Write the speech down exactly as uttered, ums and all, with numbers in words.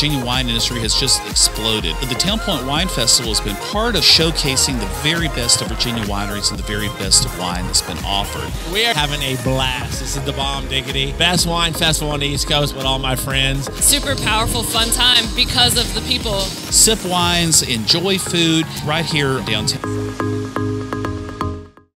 Virginia wine industry has just exploded. The Town Point Wine Festival has been part of showcasing the very best of Virginia wineries and the very best of wine that's been offered. We are having a blast. This is the bomb diggity. Best wine festival on the East Coast with all my friends. Super powerful, fun time because of the people. Sip wines, enjoy food right here downtown.